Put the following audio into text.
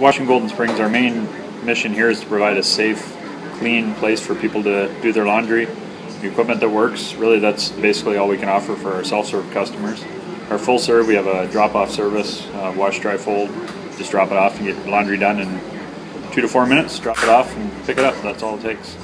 Washin Golden Springs, our main mission here is to provide a safe, clean place for people to do their laundry. The equipment that works, really that's basically all we can offer for our self-serve customers. Our full serve, we have a drop-off service, wash, dry, fold, just drop it off and get laundry done in 2 to 4 minutes, drop it off and pick it up, that's all it takes.